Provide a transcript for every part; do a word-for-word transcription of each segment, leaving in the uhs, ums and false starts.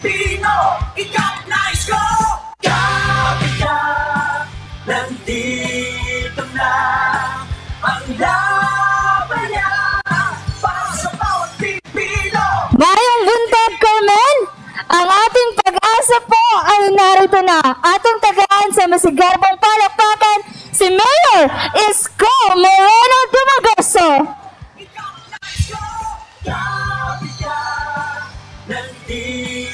Pino, ikat na Isko! Kapitan, nandito na ang laban niya para sa bawat Pino! Mayong buntag, Carmen! Ang ating pag-asa po ay narito na. Atong tagaan sa masigarbong palakpakan si Mayor Isko Moreno Domagoso! Ikat na Isko! Kapitan, nandito!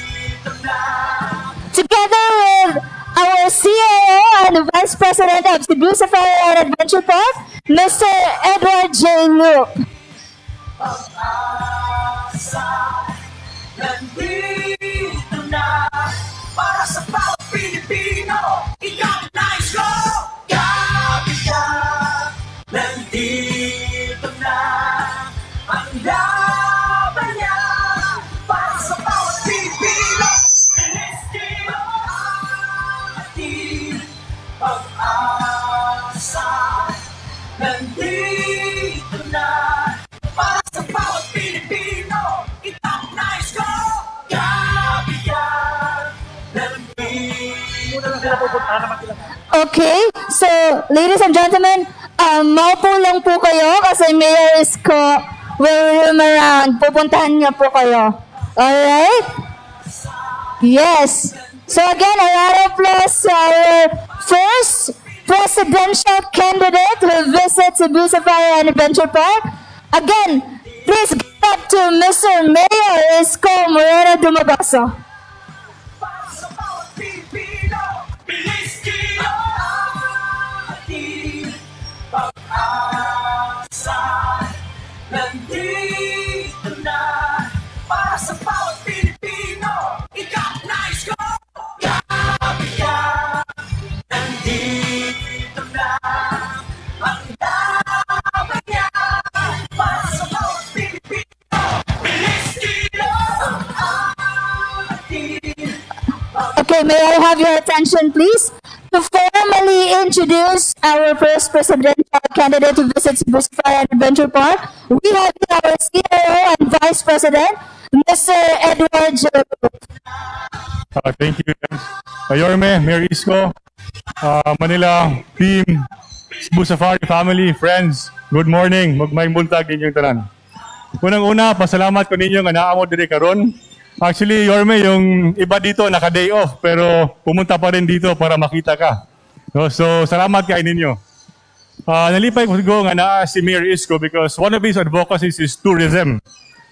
Together with our C O O and Vice President of Cebu Safari and Adventure Park, Mister Edward J. Loop. Nandito na para sa bawat Pilipino. Ikaw na Isko, Kapitan. Nandito na ang laban niya para sa bawat Pilipino. Pag-asa, nandito na para sa bawat Pilipino. Itak na Isko, Kapitan. Okay, so ladies and gentlemen, uh, maupo lang po kayo kasi Mayor Isko will roam around. Pupuntahan niya po kayo. Alright? Yes. So again, a round of applause to our first presidential candidate who visits Cebu Safari and Adventure Park. Again, please give up to Mister Mayor Isko Moreno Domagoso. Okay, may I have your attention, please? To formally introduce our first presidential candidate to visit Cebu Safari and Adventure Park, we have our C O O and Vice President, Mister Edward J. Loop. Uh, thank you, Mayorme, Mayor Isko, uh, Manila team, Cebu Safari family, friends. Good morning. Magmayong buntag ninyong tanan. Unang-una, pasalamat ko ninyong anaamo diri karon. Actually, Yorme, yung iba dito naka-day off pero pumunta pa rin dito para makita ka. No? So, salamat kayo ninyo. Uh, nalipay ko nga na si Mayor Isko because one of his advocacies is tourism.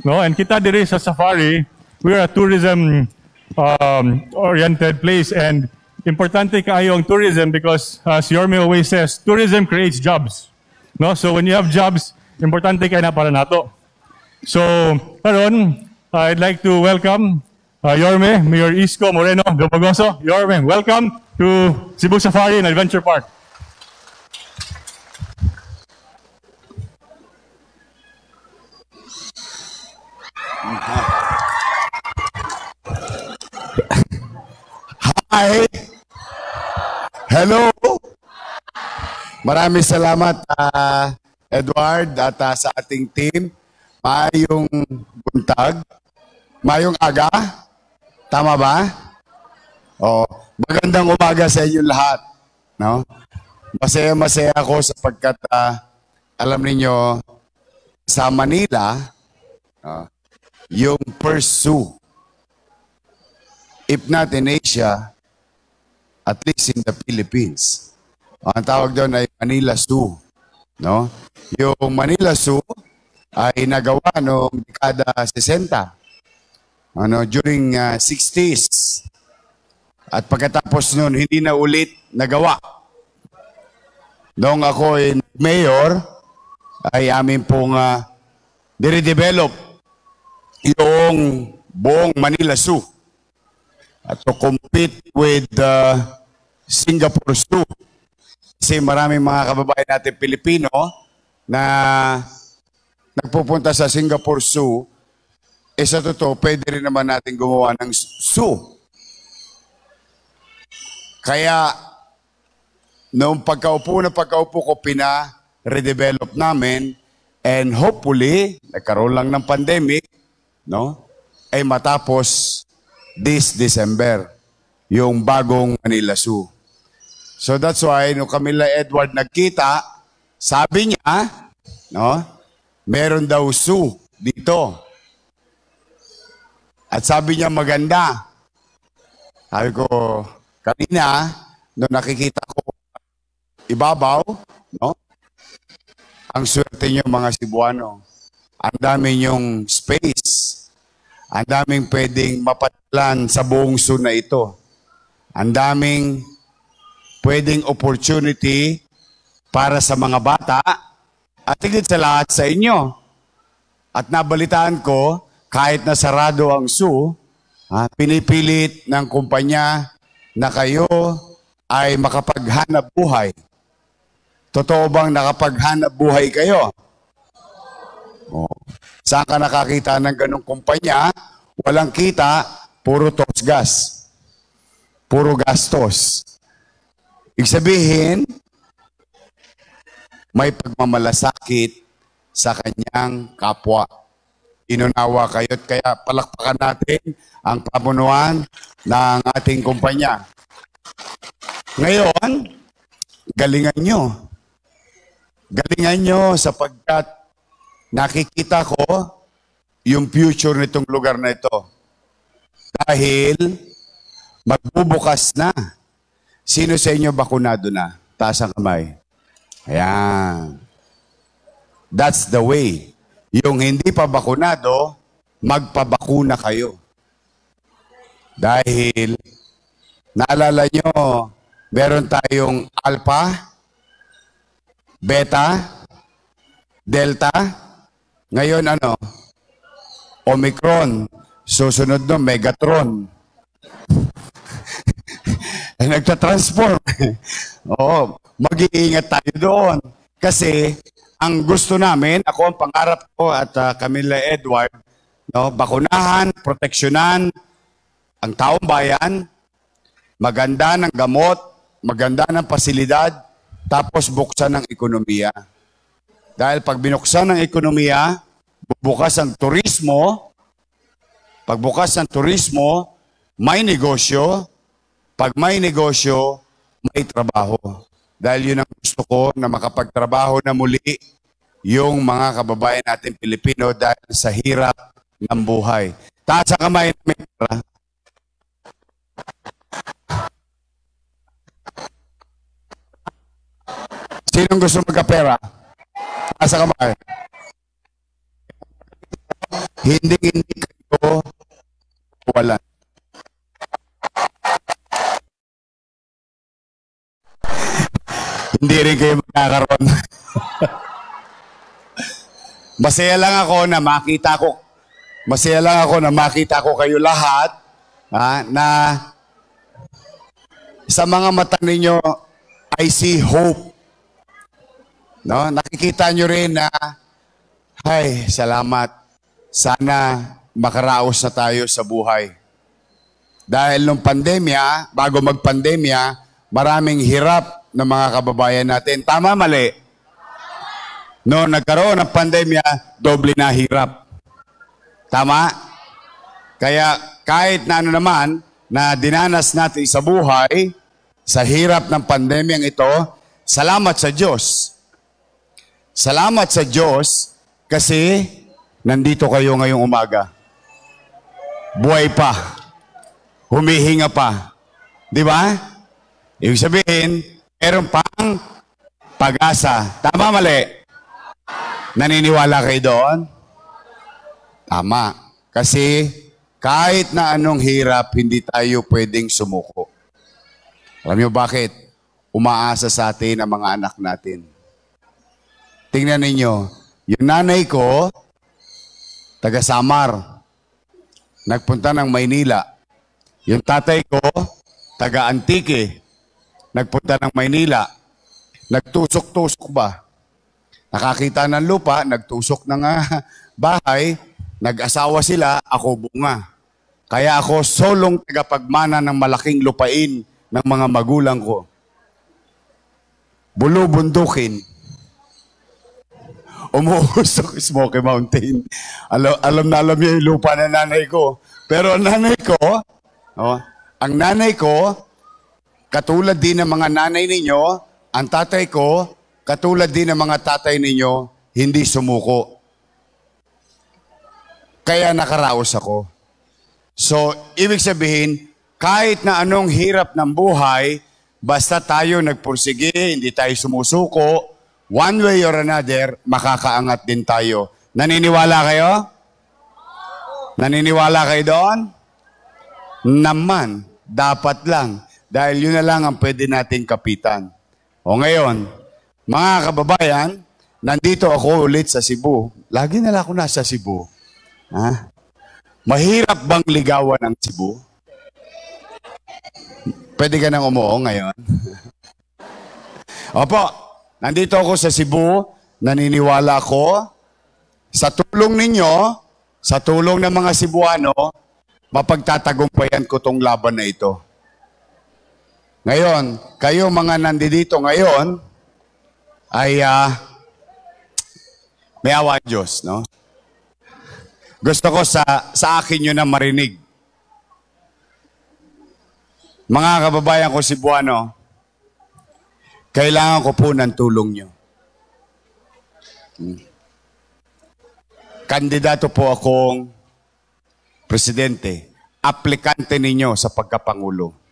No? And kita diri sa Safari, we are a tourism-oriented um, place and importante kayo ang tourism because as Yorme always says, tourism creates jobs. No? So, when you have jobs, importante kayo na para nato. So, karon, I'd like to welcome uh, Yorme, Mayor Isko Moreno Domagoso. Yorme, welcome to Cebu Safari and Adventure Park. Hi. Hello. Maraming salamat, uh, Edward, at uh, sa ating team. Mayong buntag. Mayong aga? Tama ba? Oh, magandang umaga sa inyo lahat, no? Masaya-masaya ako sapagkat uh, alam niyo sa Manila, uh, yung pursue, if not in Asia, at least in the Philippines. Ang tawag doon ay Manila Zoo, no? Yung Manila Zoo ay nagawa noong dekada sesenta. Ano, during uh, sixties. At pagkatapos noon, hindi na ulit nagawa. Noong ako ay mayor, ay amin pong uh, dire-develop yung buong Manila Zoo uh, to compete with uh, Singapore Zoo. Kasi maraming mga kababayan natin Pilipino na nagpupunta sa Singapore Zoo. E sa totoo, pwede rin naman natin gumawa ng zoo. Kaya, noong pagkaupo na pagkaupo ko, pina-redevelop namin and hopefully, nagkaroon lang ng pandemic, no? Ay matapos this December, yung bagong Manila Zoo. So that's why, nung Camila Edward nagkita, sabi niya, no, meron daw zoo dito. At sabi niya maganda. Sabi ko, kanina, nung nakikita ko ibabaw, no, ang swerte niyo mga Cebuano. Ang dami niyong space. Ang daming pwedeng mapatalan sa buong zoo na ito. Ang daming pwedeng opportunity para sa mga bata at higit sa lahat sa inyo. At nabalitaan ko, kahit na sarado ang zoo, ah, pinipilit ng kumpanya na kayo ay makapaghanap buhay. Totoo bang nakapaghanap buhay kayo? Oh. Saan ka nakakita ng ganong kumpanya? Walang kita, puro tosgas. Puro gastos. Ibig sabihin, may pagmamalasakit sa kanyang kapwa. Inunawa kayo at kaya palakpakan natin ang pamunuan ng ating kumpanya. Ngayon, galingan nyo. Galingan nyo sapagkat nakikita ko yung future nitong lugar na ito. Dahil magbubukas na. Sino sa inyo bakunado na? Taas ang kamay. Ayan. That's the way. Yung hindi pa bakunado, magpabakuna kayo. Dahil, naalala nyo, meron tayong alpha, beta, delta, ngayon ano? Omicron. Susunod no, megatron. Nagtatransform. Oo, mag-iingat tayo doon. Kasi, ang gusto namin, ako ang pangarap ko at uh, Camila Edward, no, bakunahan, proteksyonan, ang taong bayan, maganda ng gamot, maganda ng pasilidad, tapos buksan ang ekonomiya. Dahil pag binuksan ang ekonomiya, bubukas ang turismo, pagbukas ng turismo, may negosyo, pag may negosyo, may trabaho. Dahil yun ang gusto ko na makapagtrabaho na muli yung mga kababayan natin Pilipino dahil sa hirap ng buhay. Taas ang kamay namin. Sinong gusto magkapera? Taas ang kamay. Hindi hindi kayo wala. Hindi rin kayo magkakaroon. Masaya lang ako na makita ko. Masaya lang ako na makita ko kayo lahat ha, na sa mga mata ninyo I see hope. No? Nakikita nyo rin na ay, salamat. Sana makaraos na tayo sa buhay. Dahil nung pandemya, bago magpandemya, maraming hirap ng mga kababayan natin. Tama, mali? Noong nagkaroon ng pandemya, doble na hirap. Tama? Kaya kahit na ano naman na dinanas natin sa buhay, sa hirap ng pandemyang ito, salamat sa Diyos. Salamat sa Diyos kasi nandito kayo ngayong umaga. Buhay pa. Humihinga pa. Di ba? Ibig sabihin, meron pang pag-asa. Tama, mali? Naniniwala kayo doon? Tama. Kasi kahit na anong hirap, hindi tayo pwedeng sumuko. Alam niyo bakit? Umaasa sa atin ang mga anak natin. Tingnan ninyo, yung nanay ko, taga Samar, nagpunta ng Maynila. Yung tatay ko, taga Antique, nagpunta ng Maynila, nagtusok-tusok ba? Nakakita ng lupa, nagtusok ng uh, bahay, nag-asawa sila, ako bunga. Kaya ako solong tagapagmana ng malaking lupain ng mga magulang ko. Bulubundukin. Umuhos sa Smoky Mountain. Alam, alam na alam niya yung lupa ng nanay ko. Pero nanay ko, Oh, ang nanay ko, katulad din ng mga nanay ninyo, ang tatay ko, katulad din ng mga tatay ninyo, hindi sumuko. Kaya nakaraos ako. So, ibig sabihin, kahit na anong hirap ng buhay, basta tayo nagpursige, hindi tayo sumusuko, one way or another, makakaangat din tayo. Naniniwala kayo? Naniniwala kayo doon? Naman, dapat lang. Dahil yun na lang ang pwede nating kapitan. O ngayon, mga kababayan, nandito ako ulit sa Cebu. Lagi na lang ako nasa Cebu. Ha? Mahirap bang ligawan ang Cebu? Pwede ka nang umuo ngayon. Opo, nandito ako sa Cebu. Naniniwala ako. Sa tulong ninyo, sa tulong ng mga Cebuano, mapagtatagumpayan ko tong laban na ito. Ngayon, kayo mga nandito ngayon ay uh, may awa ang Diyos, no? Gusto ko sa, sa akin nyo na marinig. Mga kababayan ko Cebuano, kailangan ko po ng tulong nyo. Kandidato po akong presidente, aplikante ninyo sa pagkapangulo.